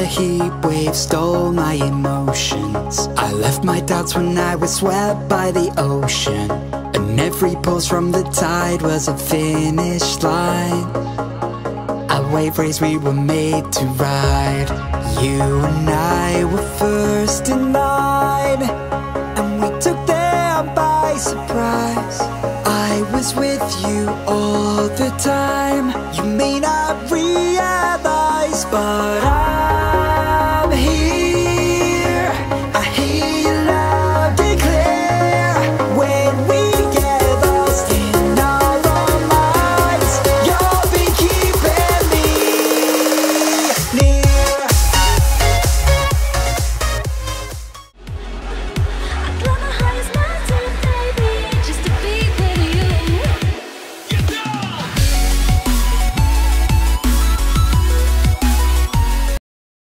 the heat wave stole my emotions. I left my doubts when I was swept by the ocean, and every pulse from the tide was a finish line. A wave race we were made to ride. You and I were first in line, and we took them by surprise. I was with you all the time. You may not realize, but I